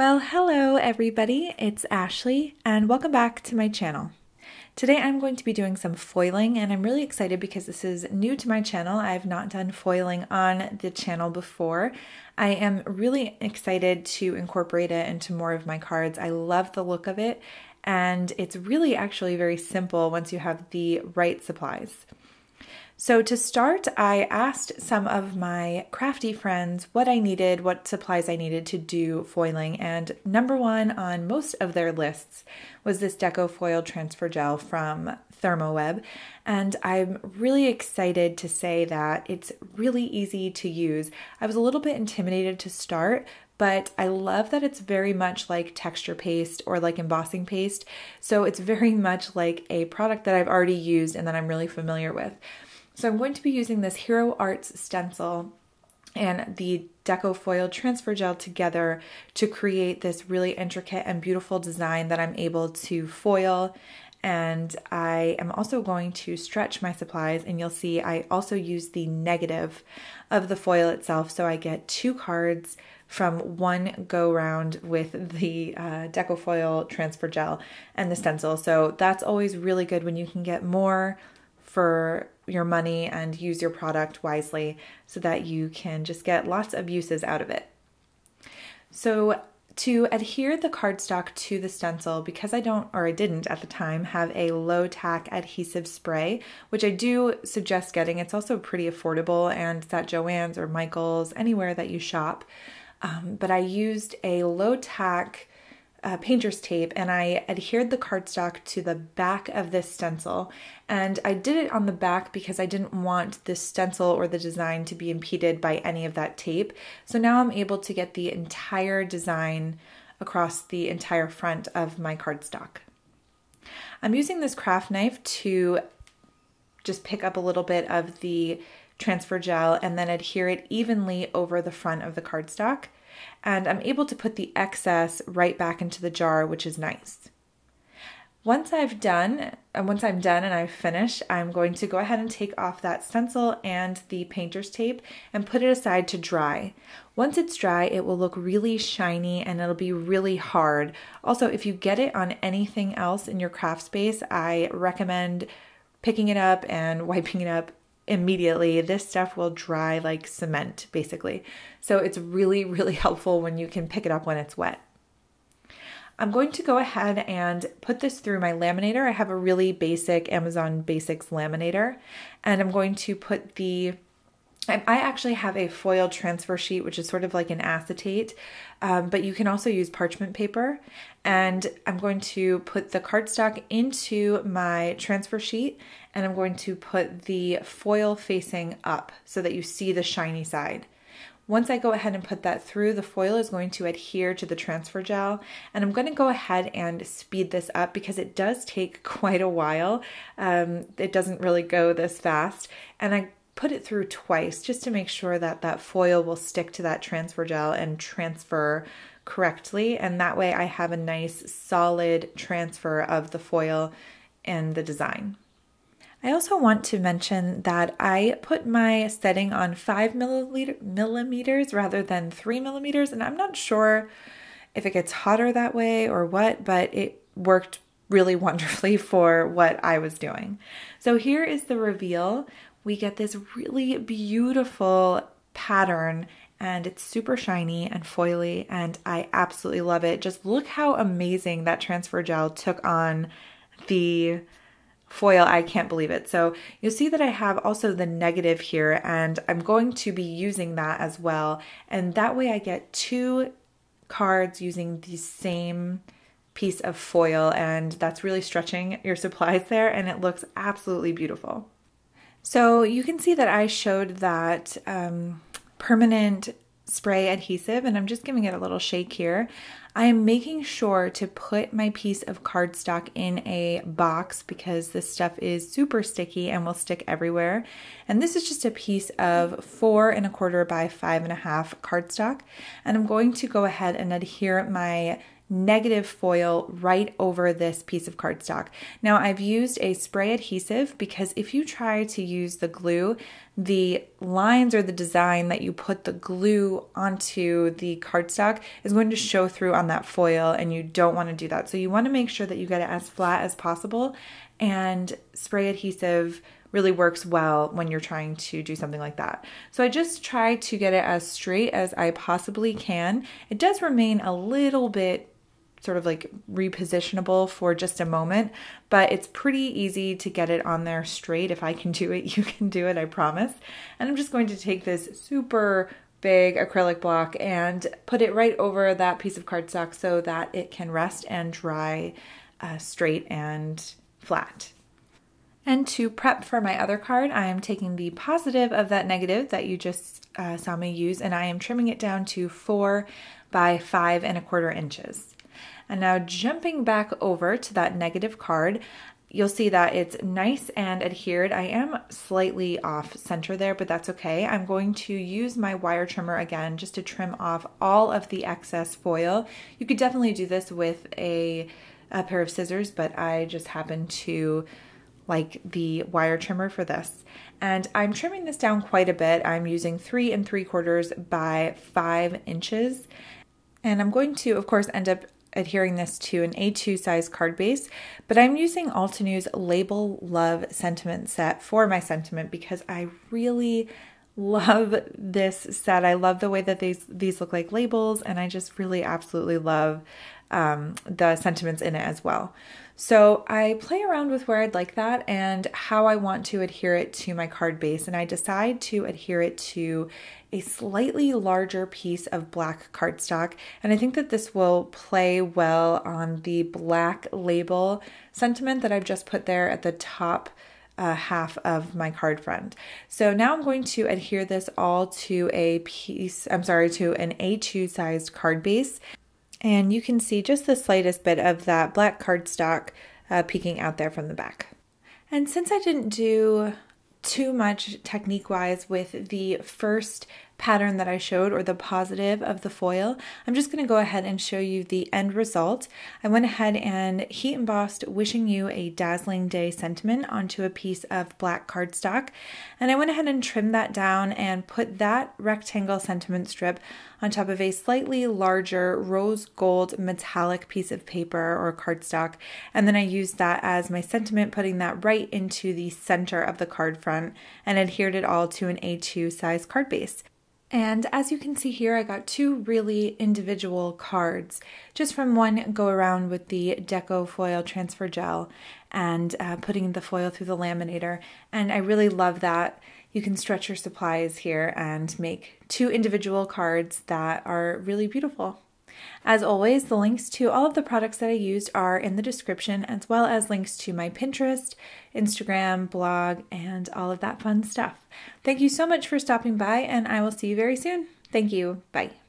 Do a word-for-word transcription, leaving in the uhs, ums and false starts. Well, hello everybody, it's Ashley and welcome back to my channel. Today I'm going to be doing some foiling and I'm really excited because this is new to my channel. I've not done foiling on the channel before. I am really excited to incorporate it into more of my cards. I love the look of it and it's really actually very simple once you have the right supplies. So to start, I asked some of my crafty friends what I needed, what supplies I needed to do foiling, and number one on most of their lists was this Deco Foil Transfer Gel from ThermoWeb, and I'm really excited to say that it's really easy to use. I was a little bit intimidated to start, but I love that it's very much like texture paste or like embossing paste, so it's very much like a product that I've already used and that I'm really familiar with. So I'm going to be using this Hero Arts stencil and the Deco Foil Transfer Gel together to create this really intricate and beautiful design that I'm able to foil. And I am also going to stretch my supplies, and you'll see I also use the negative of the foil itself, so I get two cards from one go round with the uh, Deco Foil Transfer Gel and the stencil. So that's always really good when you can get more for your money and use your product wisely so that you can just get lots of uses out of it. So to adhere the cardstock to the stencil, because I don't, or I didn't at the time, have a low tack adhesive spray, which I do suggest getting. It's also pretty affordable and it's at Joann's or Michael's, anywhere that you shop. Um, but I used a low tack Uh, painter's tape and I adhered the cardstock to the back of this stencil, and I did it on the back because I didn't want this stencil or the design to be impeded by any of that tape. So now I'm able to get the entire design across the entire front of my cardstock. I'm using this craft knife to just pick up a little bit of the transfer gel and then adhere it evenly over the front of the cardstock. And I'm able to put the excess right back into the jar, which is nice. Once I've done, and once I'm done and I've finished, I'm going to go ahead and take off that stencil and the painter's tape and put it aside to dry. Once it's dry, it will look really shiny and it'll be really hard. Also, if you get it on anything else in your craft space, I recommend picking it up and wiping it up immediately. This stuff will dry like cement, basically. So it's really, really helpful when you can pick it up when it's wet. I'm going to go ahead and put this through my laminator. I have a really basic Amazon Basics laminator, and I'm going to put the, I actually have a foil transfer sheet, which is sort of like an acetate, um, but you can also use parchment paper. And I'm going to put the cardstock into my transfer sheet, and I'm going to put the foil facing up so that you see the shiny side. Once I go ahead and put that through, the foil is going to adhere to the transfer gel, and I'm going to go ahead and speed this up because it does take quite a while. Um, it doesn't really go this fast, and I put it through twice just to make sure that that foil will stick to that transfer gel and transfer correctly, and that way I have a nice solid transfer of the foil and the design. I also want to mention that I put my setting on five milliliter, millimeters rather than three millimeters, and I'm not sure if it gets hotter that way or what, but it worked really wonderfully for what I was doing. So here is the reveal. We get this really beautiful pattern, and it's super shiny and foily, and I absolutely love it. Just look how amazing that transfer gel took on the foil. I can't believe it. So you'll see that I have also the negative here, and I'm going to be using that as well. And that way I get two cards using the same piece of foil, and that's really stretching your supplies there, and it looks absolutely beautiful. So you can see that I showed that um, permanent spray adhesive, and I'm just giving it a little shake here. I am making sure to put my piece of cardstock in a box because this stuff is super sticky and will stick everywhere. And this is just a piece of four and a quarter by five and a half cardstock. And I'm going to go ahead and adhere my negative foil right over this piece of cardstock. Now I've used a spray adhesive because if you try to use the glue, the lines or the design that you put the glue onto the cardstock is going to show through on that foil, and you don't want to do that. So you want to make sure that you get it as flat as possible, and spray adhesive really works well when you're trying to do something like that. So I just try to get it as straight as I possibly can. It does remain a little bit sort of like repositionable for just a moment, but it's pretty easy to get it on there straight. If I can do it, you can do it, I promise. And I'm just going to take this super big acrylic block and put it right over that piece of cardstock so that it can rest and dry uh, straight and flat. And to prep for my other card, I am taking the positive of that negative that you just uh, saw me use, and I am trimming it down to four by five and a quarter inches. And now jumping back over to that negative card, you'll see that it's nice and adhered. I am slightly off center there, but that's okay. I'm going to use my wire trimmer again just to trim off all of the excess foil. You could definitely do this with a, a pair of scissors, but I just happen to like the wire trimmer for this. And I'm trimming this down quite a bit. I'm using three and three quarters by five inches. And I'm going to, of course, end up adhering this to an A two size card base, but I'm using Altenews Label Love Sentiment Set for my sentiment because I really love this set. I love the way that these, these look like labels, and I just really absolutely love um, the sentiments in it as well. So I play around with where I'd like that and how I want to adhere it to my card base, and I decide to adhere it to a slightly larger piece of black cardstock, and I think that this will play well on the black label sentiment that I've just put there at the top Uh, half of my card front. So now I'm going to adhere this all to a piece, I'm sorry, to an A two sized card base. And you can see just the slightest bit of that black cardstock uh, peeking out there from the back. And since I didn't do too much technique-wise with the first pattern that I showed, or the positive of the foil, I'm just going to go ahead and show you the end result. I went ahead and heat embossed "Wishing You a Dazzling Day" sentiment onto a piece of black cardstock, and I went ahead and trimmed that down and put that rectangle sentiment strip on top of a slightly larger rose gold metallic piece of paper or cardstock, and then I used that as my sentiment, putting that right into the center of the card front and adhered it all to an A two size card base. And as you can see here, I got two really individual cards just from one go around with the Deco Foil Transfer Gel and uh, putting the foil through the laminator. And I really love that you can stretch your supplies here and make two individual cards that are really beautiful. As always, the links to all of the products that I used are in the description, as well as links to my Pinterest, Instagram, blog, and all of that fun stuff. Thank you so much for stopping by, and I will see you very soon. Thank you. Bye.